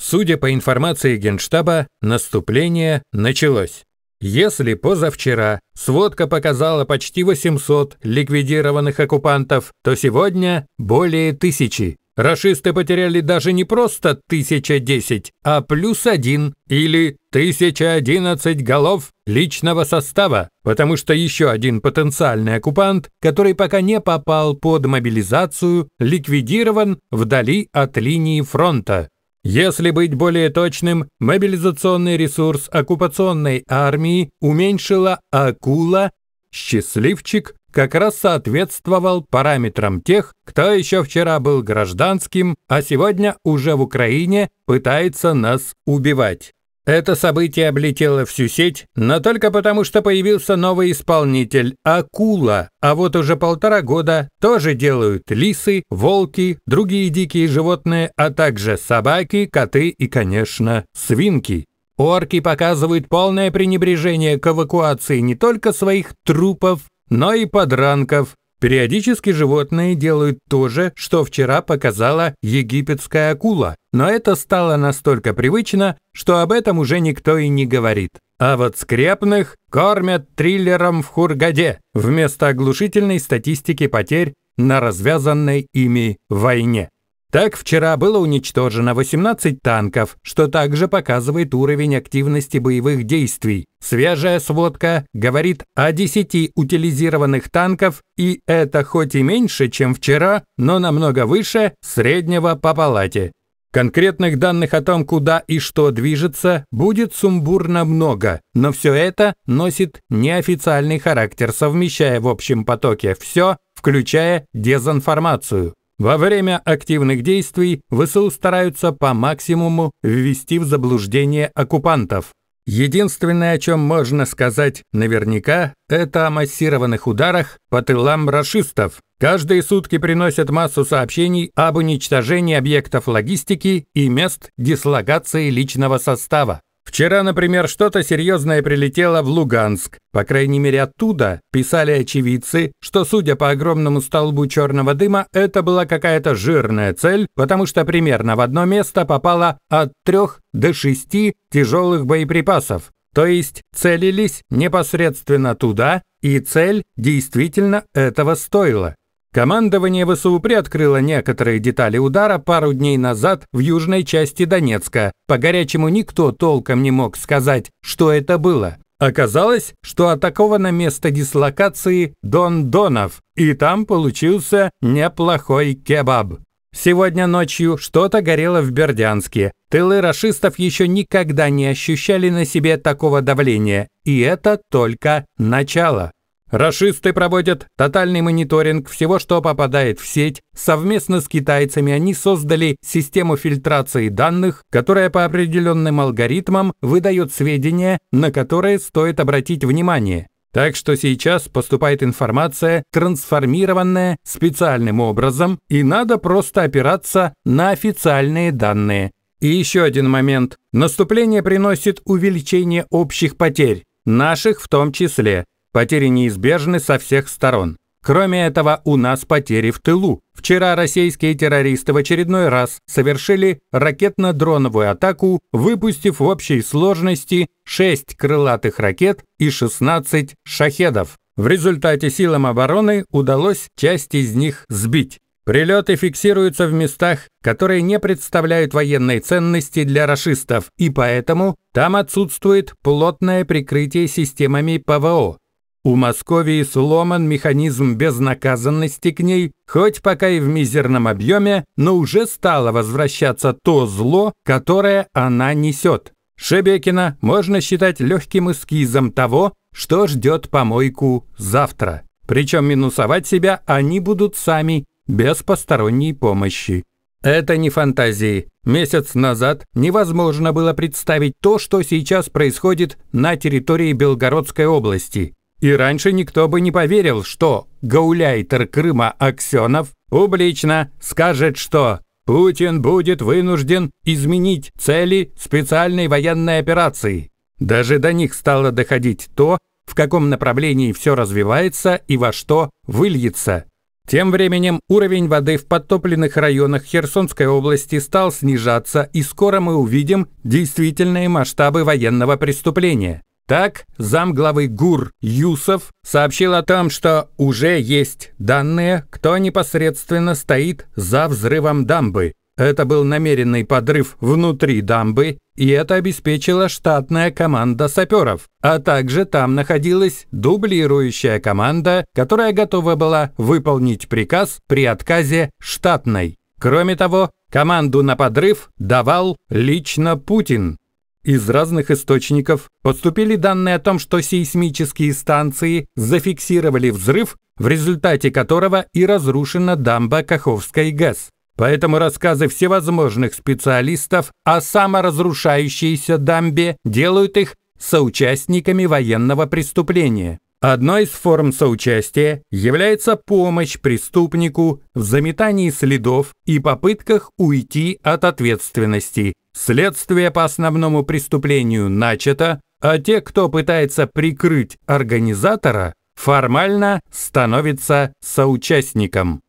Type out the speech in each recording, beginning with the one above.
Судя по информации Генштаба, наступление началось. Если позавчера сводка показала почти 800 ликвидированных оккупантов, то сегодня более 1000. Рашисты потеряли даже не просто 1010, а +1 или 1011 голов личного состава, потому что еще один потенциальный оккупант, который пока не попал под мобилизацию, ликвидирован вдали от линии фронта. Если быть более точным, мобилизационный ресурс оккупационной армии уменьшила акула, счастливчик как раз соответствовал параметрам тех, кто еще вчера был гражданским, а сегодня уже в Украине пытается нас убивать. Это событие облетело всю сеть, но только потому, что появился новый исполнитель – акула, а вот уже 1,5 года тоже делают лисы, волки, другие дикие животные, а также собаки, коты и, конечно, свинки. Орки показывают полное пренебрежение к эвакуации не только своих трупов, но и подранков. Периодически животные делают то же, что вчера показала египетская акула, но это стало настолько привычно, что об этом уже никто и не говорит. А вот скрепных кормят триллером в Хургаде вместо оглушительной статистики потерь на развязанной ими войне. Так, вчера было уничтожено 18 танков, что также показывает уровень активности боевых действий. Свежая сводка говорит о 10 утилизированных танков, и это хоть и меньше, чем вчера, но намного выше среднего по палате. Конкретных данных о том, куда и что движется, будет сумбурно много, но все это носит неофициальный характер, совмещая в общем потоке все, включая дезинформацию. Во время активных действий ВСУ стараются по максимуму ввести в заблуждение оккупантов. Единственное, о чем можно сказать наверняка, это о массированных ударах по тылам рашистов. Каждые сутки приносят массу сообщений об уничтожении объектов логистики и мест дислокации личного состава. Вчера, например, что-то серьезное прилетело в Луганск. По крайней мере, оттуда писали очевидцы, что, судя по огромному столбу черного дыма, это была какая-то жирная цель, потому что примерно в одно место попало от 3 до 6 тяжелых боеприпасов. То есть целились непосредственно туда, и цель действительно этого стоила. Командование ВСУ приоткрыло некоторые детали удара пару дней назад в южной части Донецка. По-горячему никто толком не мог сказать, что это было. Оказалось, что атаковано место дислокации Дон-Донов, и там получился неплохой кебаб. Сегодня ночью что-то горело в Бердянске. Тылы рашистов еще никогда не ощущали на себе такого давления, и это только начало. Рашисты проводят тотальный мониторинг всего, что попадает в сеть. Совместно с китайцами они создали систему фильтрации данных, которая по определенным алгоритмам выдает сведения, на которые стоит обратить внимание. Так что сейчас поступает информация, трансформированная специальным образом, и надо просто опираться на официальные данные. И еще один момент. Наступление приносит увеличение общих потерь, наших в том числе. Потери неизбежны со всех сторон. Кроме этого, у нас потери в тылу. Вчера российские террористы в очередной раз совершили ракетно-дроновую атаку, выпустив в общей сложности 6 крылатых ракет и 16 шахедов. В результате силам обороны удалось часть из них сбить. Прилеты фиксируются в местах, которые не представляют военной ценности для рашистов, и поэтому там отсутствует плотное прикрытие системами ПВО. У Московии сломан механизм безнаказанности к ней, хоть пока и в мизерном объеме, но уже стало возвращаться то зло, которое она несет. Шебекина можно считать легким эскизом того, что ждет помойку завтра. Причем минусовать себя они будут сами, без посторонней помощи. Это не фантазии. Месяц назад невозможно было представить то, что сейчас происходит на территории Белгородской области. И раньше никто бы не поверил, что гауляйтер Крыма Аксенов публично скажет, что Путин будет вынужден изменить цели специальной военной операции. Даже до них стало доходить то, в каком направлении все развивается и во что выльется. Тем временем уровень воды в подтопленных районах Херсонской области стал снижаться, и скоро мы увидим действительные масштабы военного преступления. Так, замглавы ГУР Юсов сообщил о том, что уже есть данные, кто непосредственно стоит за взрывом дамбы. Это был намеренный подрыв внутри дамбы, и это обеспечила штатная команда саперов, а также там находилась дублирующая команда, которая готова была выполнить приказ при отказе штатной. Кроме того, команду на подрыв давал лично Путин. Из разных источников поступили данные о том, что сейсмические станции зафиксировали взрыв, в результате которого и разрушена дамба Каховской ГЭС. Поэтому рассказы всевозможных специалистов о саморазрушающейся дамбе делают их соучастниками военного преступления. Одной из форм соучастия является помощь преступнику в заметании следов и попытках уйти от ответственности. Следствие по основному преступлению начато, а те, кто пытается прикрыть организатора, формально становятся соучастником.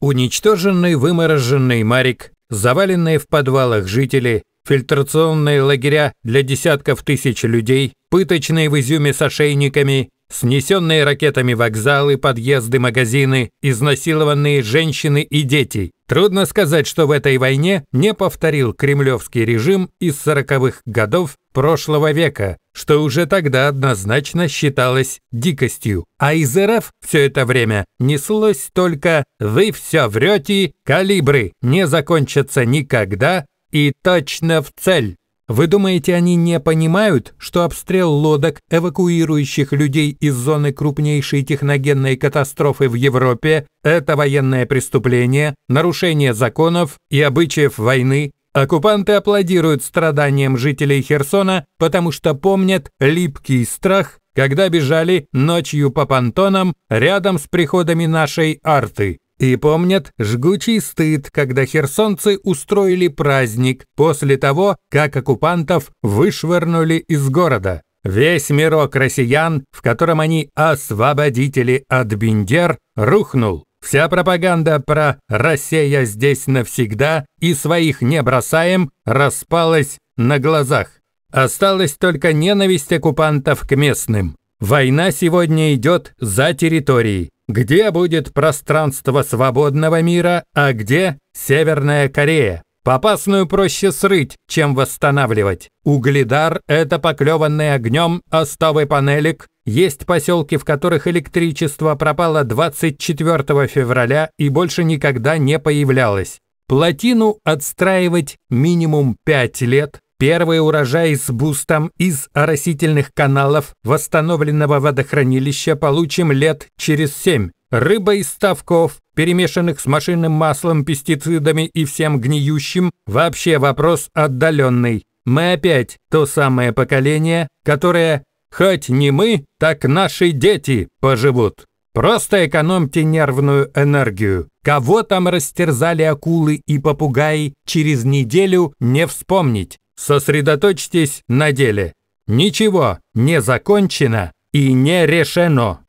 Уничтоженный вымороженный Марик, заваленные в подвалах жители, фильтрационные лагеря для десятков тысяч людей, пыточные в Изюме с ошейниками, снесенные ракетами вокзалы, подъезды, магазины, изнасилованные женщины и дети. Трудно сказать, что в этой войне не повторил кремлевский режим из 40-х годов прошлого века, что уже тогда однозначно считалось дикостью. А из РФ все это время неслось только «Вы все врете, калибры не закончатся никогда и точно в цель». Вы думаете, они не понимают, что обстрел лодок, эвакуирующих людей из зоны крупнейшей техногенной катастрофы в Европе, это военное преступление, нарушение законов и обычаев войны? Оккупанты аплодируют страданиям жителей Херсона, потому что помнят липкий страх, когда бежали ночью по понтонам рядом с приходами нашей арты. И помнят жгучий стыд, когда херсонцы устроили праздник после того, как оккупантов вышвырнули из города. Весь мирок россиян, в котором они освободители от бендер, рухнул. Вся пропаганда про «Россия здесь навсегда» и «Своих не бросаем» распалась на глазах. Осталась только ненависть оккупантов к местным. Война сегодня идет за территорией. Где будет пространство свободного мира, а где Северная Корея? Попасную проще срыть, чем восстанавливать. Угледар – это поклеванные огнем остовы панелек. Есть поселки, в которых электричество пропало 24 февраля и больше никогда не появлялось. Плотину отстраивать минимум 5 лет. Первый урожай с бустом из оросительных каналов восстановленного водохранилища получим лет через 7. Рыба из ставков, перемешанных с машинным маслом, пестицидами и всем гниющим, вообще вопрос отдаленный. Мы опять то самое поколение, которое «хоть не мы, так наши дети поживут». Просто экономьте нервную энергию. Кого там растерзали акулы и попугаи, через неделю не вспомнить. Сосредоточьтесь на деле. Ничего не закончено и не решено.